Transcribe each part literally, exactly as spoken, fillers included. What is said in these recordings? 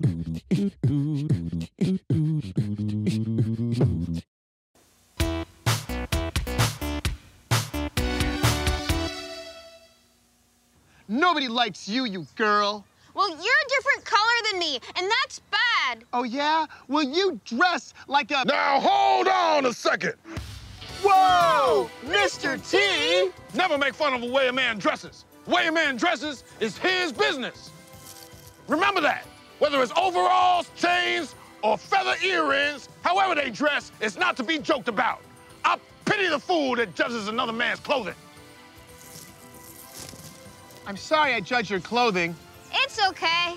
Nobody likes you, you girl. Well, you're a different color than me, and that's bad. Oh, yeah? Well, you dress like a... Now, hold on a second. Whoa! Mister T! Never make fun of the way a man dresses. The way a man dresses is his business. Remember that. Whether it's overalls, chains, or feather earrings, however they dress, it's not to be joked about. I pity the fool that judges another man's clothing. I'm sorry I judge your clothing. It's okay.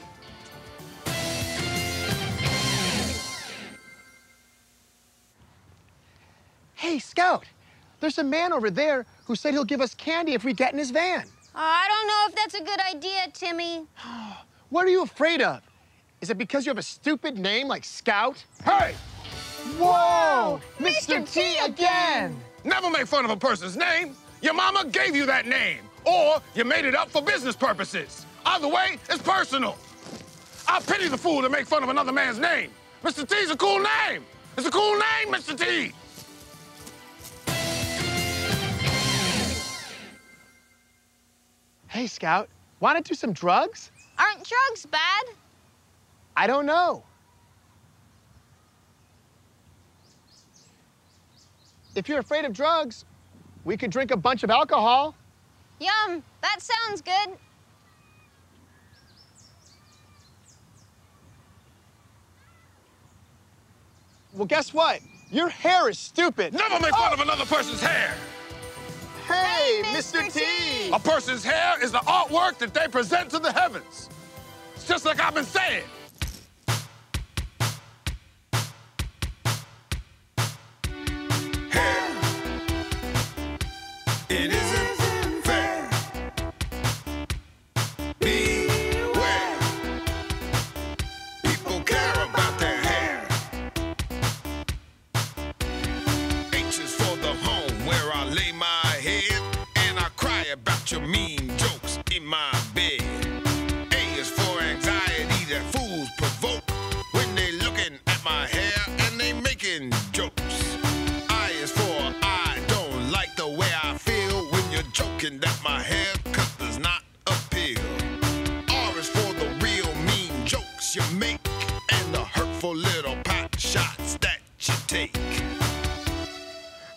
Hey, Scout, there's a man over there who said he'll give us candy if we get in his van. Uh, I don't know if that's a good idea, Timmy. What are you afraid of? Is it because you have a stupid name like Scout? Hey! Whoa! Mister T again! Never make fun of a person's name. Your mama gave you that name, or you made it up for business purposes. Either way, it's personal. I pity the fool to make fun of another man's name. Mister T's a cool name. It's a cool name, Mister T. Hey, Scout, wanna do some drugs? Aren't drugs bad? I don't know. If you're afraid of drugs, we could drink a bunch of alcohol. Yum, that sounds good. Well, guess what? Your hair is stupid. Never make fun oh. of another person's hair. Hey, Mister T! A person's hair is the artwork that they present to the heavens. It's just like I've been saying. Hair. It isn't fair. Beware. People care about their hair. H is for the home where I lay my about your mean jokes in my bed. A is for anxiety that fools provoke when they looking at my hair and they making jokes. I is for I don't like the way I feel when you're joking that my haircut does not appeal. R is for the real mean jokes you make and the hurtful little pot shots that you take.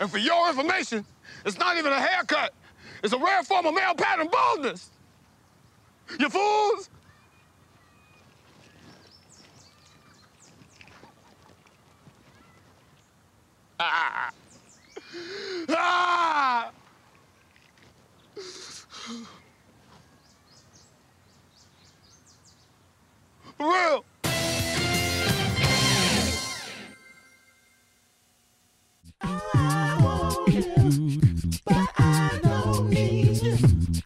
And for your information, it's not even a haircut. It's a rare form of male pattern baldness. You fools! Ah! Ah! For real! I want you, but I know me.